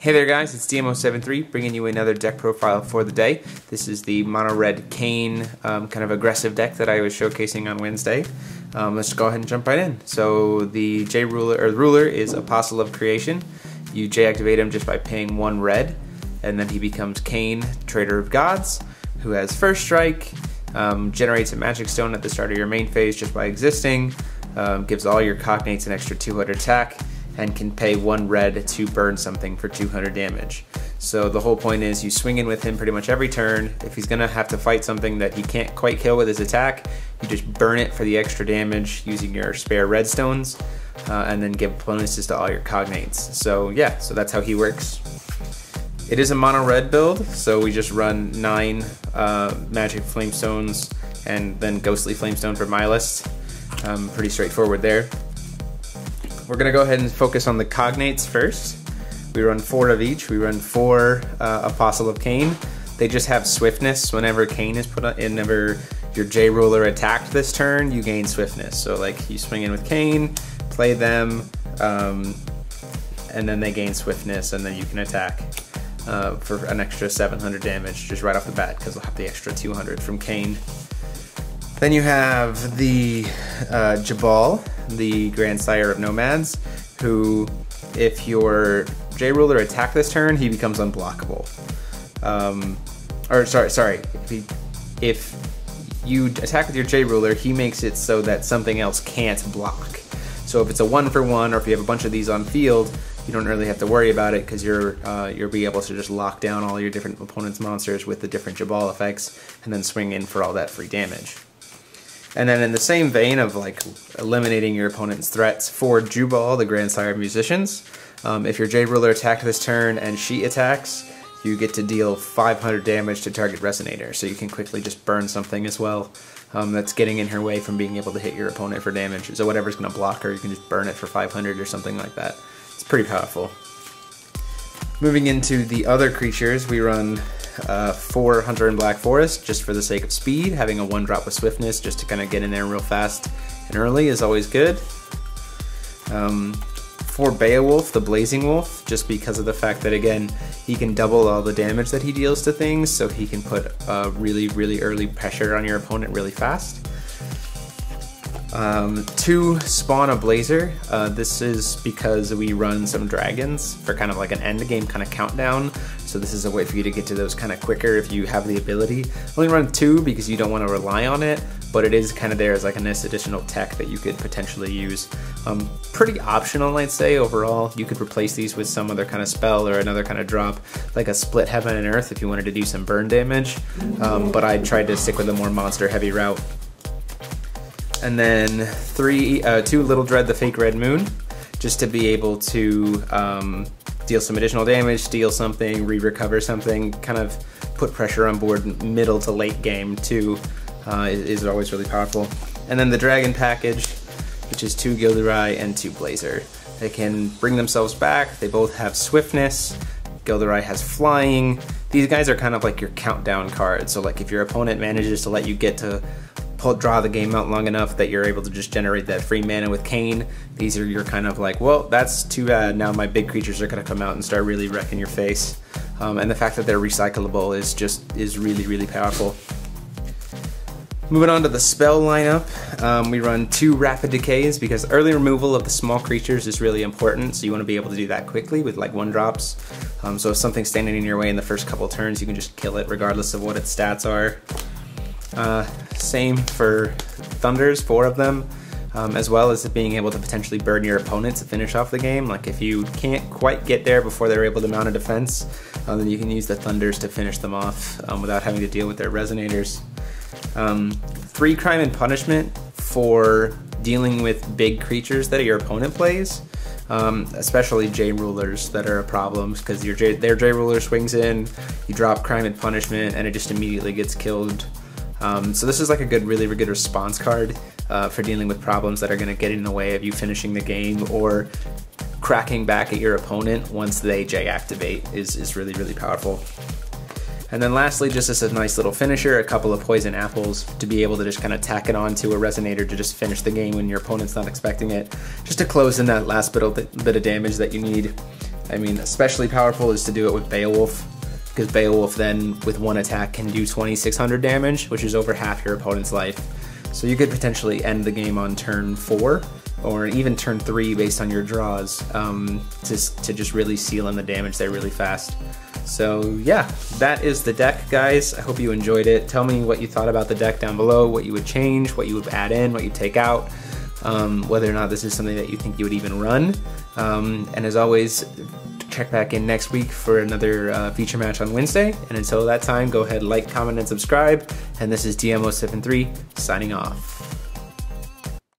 Hey there guys, it's DM073 bringing you another deck profile for the day. This is the mono-red Cain kind of aggressive deck that I was showcasing on Wednesday. Let's go ahead and jump right in. So the ruler is Apostle of Creation. You J-activate him just by paying one red, and then he becomes Cain, Traitor of Gods, who has first strike, generates a magic stone at the start of your main phase just by existing, gives all your cognates an extra 200 attack, and can pay one red to burn something for 200 damage. So the whole point is you swing in with him pretty much every turn. If he's gonna have to fight something that he can't quite kill with his attack, you just burn it for the extra damage using your spare redstones, and then give bonuses to all your cognates. So yeah, so that's how he works. It is a mono red build, so we just run 9 magic flamestones and then ghostly flamestone for my list. Pretty straightforward there. We're gonna go ahead and focus on the cognates first. We run 4 of each. We run 4 Apostle of Cain. They just have swiftness. Whenever Cain is put on, whenever your J ruler attacked this turn, you gain swiftness. So like you swing in with Cain, play them, and then they gain swiftness, and then you can attack for an extra 700 damage just right off the bat because we'll have the extra 200 from Cain. Then you have the Jabal, the Grand Sire of Nomads, who, if your J-Ruler attack this turn, he becomes unblockable. If you attack with your J-Ruler, he makes it so that something else can't block. So if it's a 1-for-1, or if you have a bunch of these on field, you don't really have to worry about it because you'll be able to just lock down all your different opponent's monsters with the different Jabal effects, and then swing in for all that free damage. And then in the same vein of like eliminating your opponent's threats, for Jabal, the Grand Sire of Musicians, if your Jade Ruler attacked this turn and she attacks, you get to deal 500 damage to target Resonator, so you can quickly just burn something as well that's getting in her way from being able to hit your opponent for damage. So whatever's going to block her, you can just burn it for 500 or something like that. It's pretty powerful. Moving into the other creatures, we run 4 Hunter in Black Forest just for the sake of speed. Having a 1-drop with swiftness just to kind of get in there real fast and early is always good. 4 Beowulf, the Blazing Wolf, just because of the fact that, again, he can double all the damage that he deals to things, so he can put really early pressure on your opponent really fast. 2 Spawn a Blazer. This is because we run some dragons for kind of like an end game kind of countdown, so this is a way for you to get to those kind of quicker if you have the ability. Only run 2 because you don't want to rely on it, but it is kind of there as like a nice additional tech that you could potentially use. Pretty optional, I'd say, overall. You could replace these with some other kind of spell or another kind of drop, like a Split Heaven and Earth if you wanted to do some burn damage, but I tried to stick with a more monster heavy route. And then 2 Little Dread, the Fake Red Moon, just to be able to deal some additional damage, steal something, re-recover something, kind of put pressure on board middle to late game too, is always really powerful. And then the Dragon Package, which is 2 Gilderai and 2 Blazer. They can bring themselves back, they both have swiftness, Gilderai has flying. These guys are kind of like your countdown cards, so like if your opponent manages to let you get to draw the game out long enough that you're able to just generate that free mana with Cain, these are your kind of like, well, that's too bad, now my big creatures are gonna come out and start really wrecking your face. And the fact that they're recyclable is really powerful. Moving on to the spell lineup, we run 2 Rapid Decays because early removal of the small creatures is really important, so you want to be able to do that quickly with like 1-drops. So if something's standing in your way in the first couple turns, you can just kill it regardless of what its stats are. Same for Thunders, 4 of them, as well as being able to potentially burn your opponent to finish off the game. Like if you can't quite get there before they're able to mount a defense, then you can use the Thunders to finish them off without having to deal with their Resonators. 3 Crime and Punishment for dealing with big creatures that your opponent plays, especially J-Rulers that are a problem because their J-Ruler swings in, you drop Crime and Punishment, and it just immediately gets killed. So this is like a good, really good response card for dealing with problems that are going to get in the way of you finishing the game or cracking back at your opponent once they J-activate is really powerful. And then lastly, just as a nice little finisher, a couple of Poison Apples to be able to just kind of tack it on to a Resonator to just finish the game when your opponent's not expecting it, just to close in that last bit of damage that you need. I mean, especially powerful is to do it with Beowulf, because Beowulf then, with one attack, can do 2600 damage, which is over half your opponent's life. So you could potentially end the game on turn 4, or even turn 3 based on your draws, to just really seal in the damage there really fast. So yeah, that is the deck, guys. I hope you enjoyed it. Tell me what you thought about the deck down below, what you would change, what you would add in, what you take out, whether or not this is something that you think you would even run. And as always, check back in next week for another feature match on Wednesday. And until that time, go ahead, like, comment, and subscribe. And this is DM073 signing off.